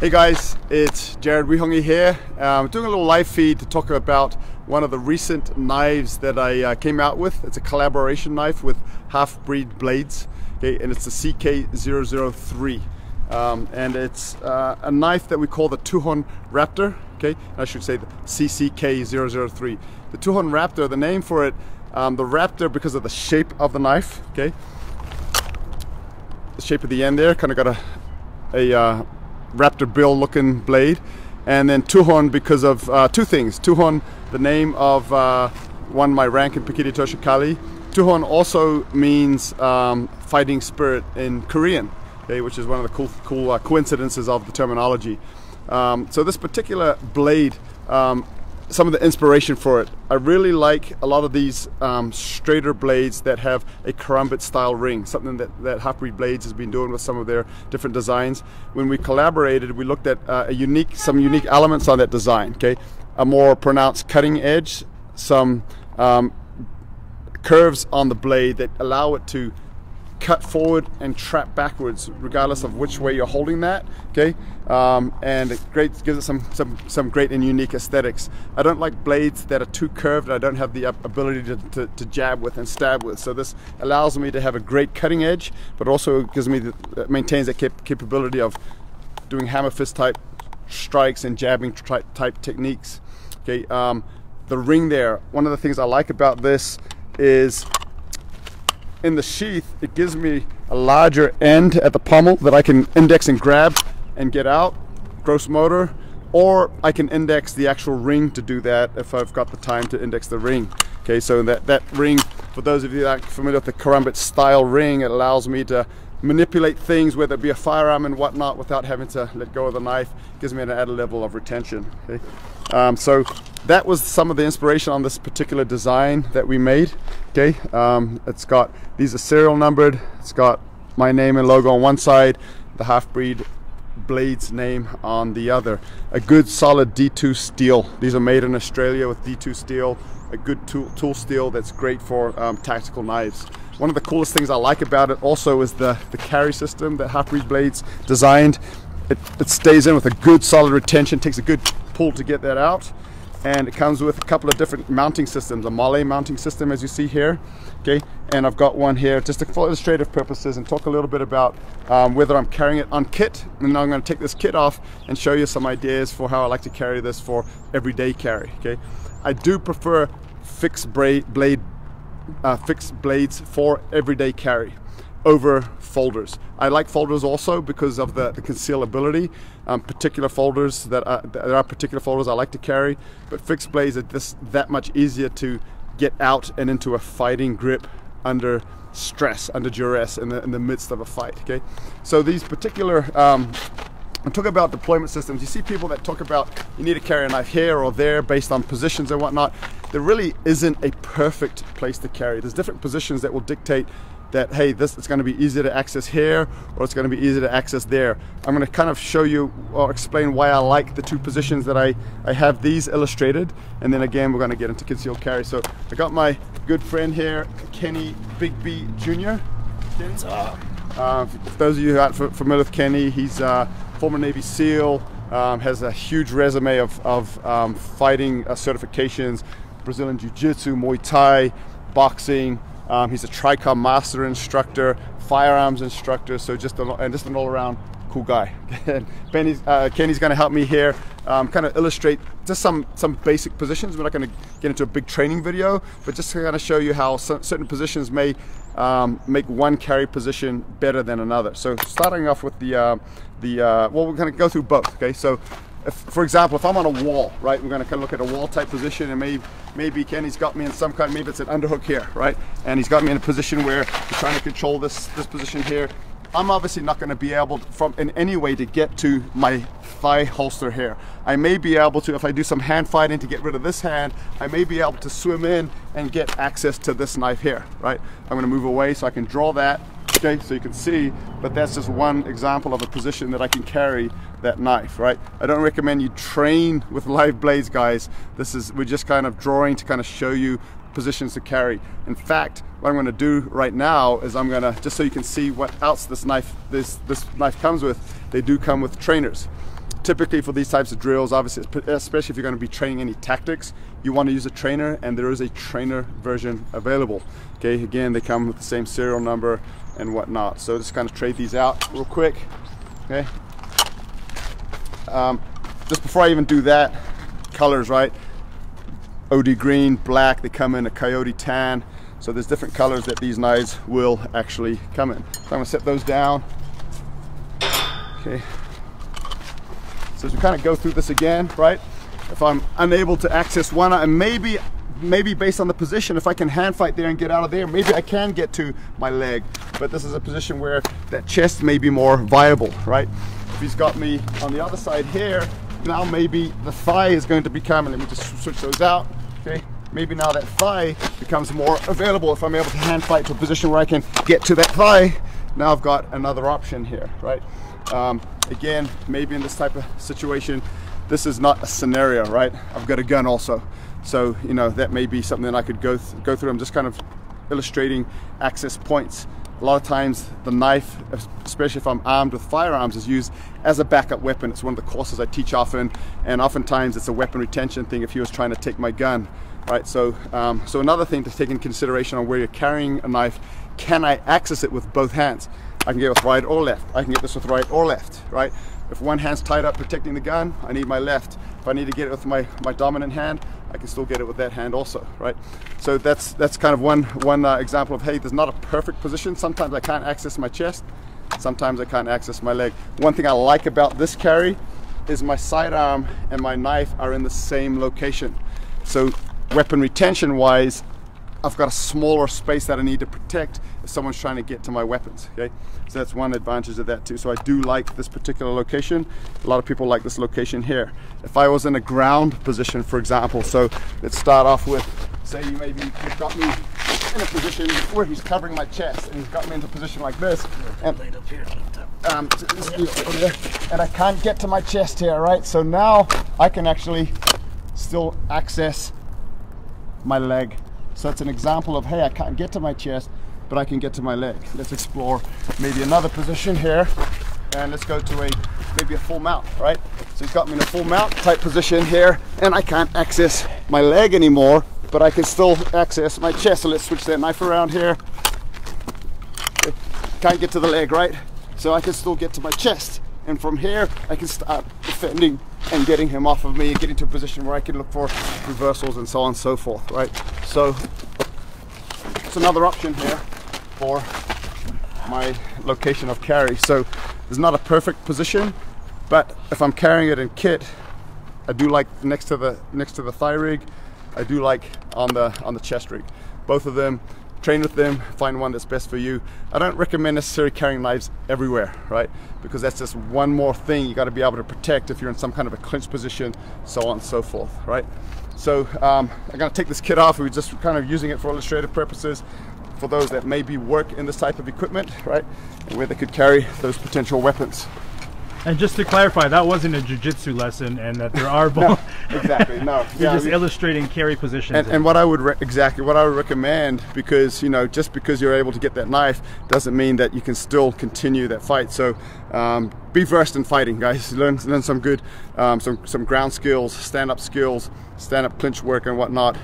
Hey guys, it's Jared Wihongi here. I'm doing a little live feed to talk about one of the recent knives that I came out with. It's a collaboration knife with Half Breed Blades, okay, and it's the CCK003. And it's a knife that we call the Tuhon Raptor, okay? I should say the CCK003. The Tuhon Raptor, the name for it, the Raptor because of the shape of the knife, okay? The shape of the end there, kind of got a Raptor bill looking blade, and then Tuhon because of two things. Tuhon, the name of one, my rank in Pikiti Toshikali. Tuhon also means fighting spirit in Korean, okay, which is one of the cool coincidences of the terminology. So this particular blade, some of the inspiration for it, I really like a lot of these straighter blades that have a Karambit style ring, something that Half Breed Blades has been doing with some of their different designs. When we collaborated, we looked at some unique elements on that design, okay? A more pronounced cutting edge, some curves on the blade that allow it to cut forward and trap backwards regardless of which way you're holding that, okay? And it gives it some great and unique aesthetics. I don't like blades that are too curved, and I don't have the ability to jab with and stab with, so this allows me to have a great cutting edge, but also gives me maintains that capability of doing hammer fist type strikes and jabbing type techniques, okay? The ring there, one of the things I like about this is in the sheath, it gives me a larger end at the pommel that I can index and grab and get out, gross motor, or I can index the actual ring to do that if I've got the time to index the ring. Okay, so that ring, for those of you that are familiar with the Karambit style ring, it allows me to manipulate things, whether it be a firearm and whatnot, without having to let go of the knife. It gives me an added level of retention. Okay? So that was some of the inspiration on this particular design that we made, okay? It's got, these are serial numbered, it's got my name and logo on one side, the Half Breed Blades name on the other. A good solid D2 steel. These are made in Australia with D2 steel, a good tool steel that's great for tactical knives. One of the coolest things I like about it also is the carry system that Half Breed Blades designed. It stays in with a good solid retention, takes a good pull to get that out, and it comes with a couple of different mounting systems, a Molle mounting system as you see here, okay, and I've got one here just for illustrative purposes and talk a little bit about whether I'm carrying it on kit, and now I'm going to take this kit off and show you some ideas for how I like to carry this for everyday carry, okay. I do prefer fixed blades for everyday carry over folders. I like folders also because of the concealability. There are particular folders I like to carry, but fixed blades are just that much easier to get out and into a fighting grip under stress, under duress, in the midst of a fight, okay? So these particular, I'm talking about deployment systems. You see people that talk about you need to carry a knife here or there based on positions and whatnot. There really isn't a perfect place to carry. There's different positions that will dictate that, hey, it's going to be easier to access here, or it's going to be easier to access there. I'm going to kind of show you or explain why I like the two positions that I have these illustrated, and then again we're going to get into concealed carry. So I got my good friend here, Kenny Bigby Jr. Kenzo. For those of you who aren't familiar with Kenny, he's a former Navy SEAL, has a huge resume of fighting certifications, Brazilian Jiu Jitsu, Muay Thai, boxing. He's a TRICOM master instructor, firearms instructor, so just an all-around cool guy. And Kenny's going to help me here kind of illustrate just some basic positions. We're not going to get into a big training video, but just to kind of show you how certain positions may make one carry position better than another. So starting off with well, we're going to go through both, okay? So for example, if I'm on a wall, right, we're going to kind of look at a wall type position, and maybe Kenny's got me in some kind, maybe it's an underhook here, right, and he's got me in a position where he's trying to control this position here. I'm obviously not going to be able in any way to get to my thigh holster here. I may be able to, if I do some hand fighting to get rid of this hand, I may be able to swim in and get access to this knife here, right? I'm going to move away so I can draw that, okay, so you can see, but that's just one example of a position that I can carry that knife, right? I don't recommend you train with live blades, guys. We're just kind of drawing to kind of show you positions to carry. In fact, what I'm going to do right now is I'm going to, just so you can see what else this knife comes with, they do come with trainers. typically for these types of drills, obviously, especially if you're going to be training any tactics, you want to use a trainer, and there is a trainer version available. Okay, again, they come with the same serial number and whatnot. So just kind of trade these out real quick. Okay. Just before I even do that, colors, right? OD green, black, they come in a coyote tan. So there's different colors that these knives will actually come in. So I'm gonna set those down. Okay. So as we kind of go through this again, right? If I'm unable to access one, and maybe based on the position, if I can hand fight there and get out of there, maybe I can get to my leg. But this is a position where that chest may be more viable, right? If he's got me on the other side here, now maybe the thigh is going to become, and let me just switch those out, okay? Maybe now that thigh becomes more available if I'm able to hand fight to a position where I can get to that thigh. Now I've got another option here, right? Again, maybe in this type of situation, this is not a scenario, right? I've got a gun also. So, you know, that may be something that I could go through. I'm just kind of illustrating access points. A lot of times the knife, especially if I'm armed with firearms, is used as a backup weapon. It's one of the courses I teach often, and oftentimes it's a weapon retention thing if he was trying to take my gun. Right, so, another thing to take in consideration on where you're carrying a knife, can I access it with both hands? I can get with right or left. I can get this with right or left, right? If one hand's tied up protecting the gun, I need my left. If I need to get it with my dominant hand, I can still get it with that hand also, right? So that's kind of one example of, hey, there's not a perfect position. Sometimes I can't access my chest. Sometimes I can't access my leg. One thing I like about this carry is my sidearm and my knife are in the same location. So weapon retention wise, I've got a smaller space that I need to protect if someone's trying to get to my weapons, okay? So that's one advantage of that too. So I do like this particular location. A lot of people like this location here. If I was in a ground position, for example, so let's start off with, say you maybe you've got me in a position where he's covering my chest and he's got me into a position like this. And, I can't get to my chest here, right? So now I can actually still access my leg. So that's an example of, hey, I can't get to my chest, but I can get to my leg. Let's explore maybe another position here, and let's go to maybe a full mount, right? So he's got me in a full mount type position here, and I can't access my leg anymore, but I can still access my chest. So let's switch that knife around here. Can't get to the leg, right? So I can still get to my chest. And from here, I can start defending and getting him off of me and getting to a position where I can look for reversals and so on and so forth, right? So it's another option here for my location of carry. So it's not a perfect position, but if I'm carrying it in kit, I do like next to the thigh rig. I do like on the chest rig. Both of them, train with them, find one that's best for you. I don't recommend necessarily carrying knives everywhere, right? Because that's just one more thing you got to be able to protect if you're in some kind of a clinch position, so on and so forth, right? So I'm going to take this kit off. We're just kind of using it for illustrative purposes for those that maybe work in this type of equipment, right? And where they could carry those potential weapons. And just to clarify, that wasn't a jiu-jitsu lesson, and that there are both. No, exactly, no. You're just illustrating carry positions. And what I would recommend, because you know, just because you're able to get that knife doesn't mean that you can still continue that fight. So be versed in fighting, guys. Learn some good some ground skills, stand-up clinch work, and whatnot.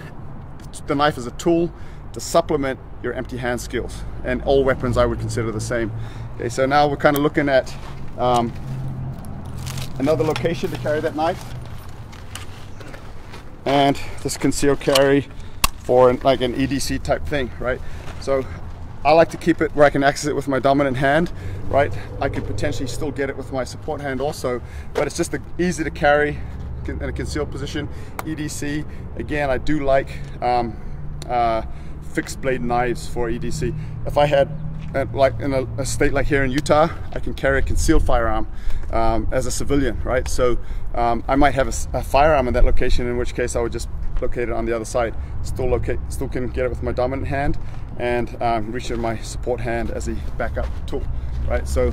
The knife is a tool to supplement your empty hand skills, and all weapons I would consider the same. Okay, so now we're kind of looking at. Another location to carry that knife, and this concealed carry for like an EDC type thing, right? So I like to keep it where I can access it with my dominant hand, right? I could potentially still get it with my support hand also, but it's just easy to carry in a concealed position. EDC, again, I do like fixed blade knives for EDC. If I had like in a state like here in Utah, I can carry a concealed firearm as a civilian, right? So I might have a firearm in that location, in which case I would just locate it on the other side. Still can get it with my dominant hand and reach in my support hand as a backup tool, right? So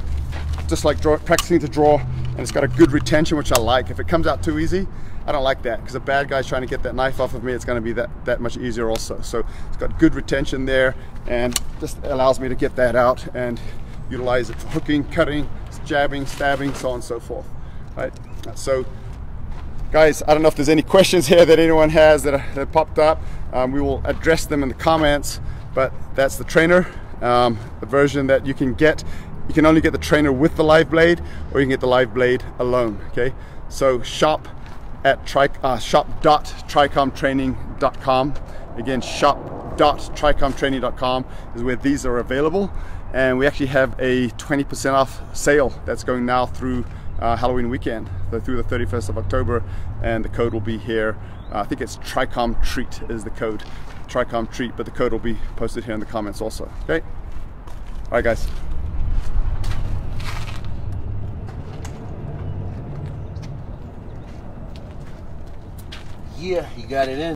just like practicing to draw, and it's got a good retention, which I like. If it comes out too easy, I don't like that, because a bad guy's trying to get that knife off of me, it's going to be that much easier also. So it's got good retention there, and just allows me to get that out and utilize it for hooking, cutting, jabbing, stabbing, so on and so forth. right? So guys, I don't know if there's any questions here that anyone has that popped up. We will address them in the comments, but that's the trainer, the version that you can get. You can only get the trainer with the live blade, or you can get the live blade alone, okay? So shop at shop.tricomtraining.com. Again, shop.tricomtraining.com is where these are available, and we actually have a 20% off sale that's going now through Halloween weekend, so through the 31st of October, and the code will be here. I think it's TricomTreat is the code, TricomTreat, but the code will be posted here in the comments also, okay? All right, guys. Yeah, you got it in.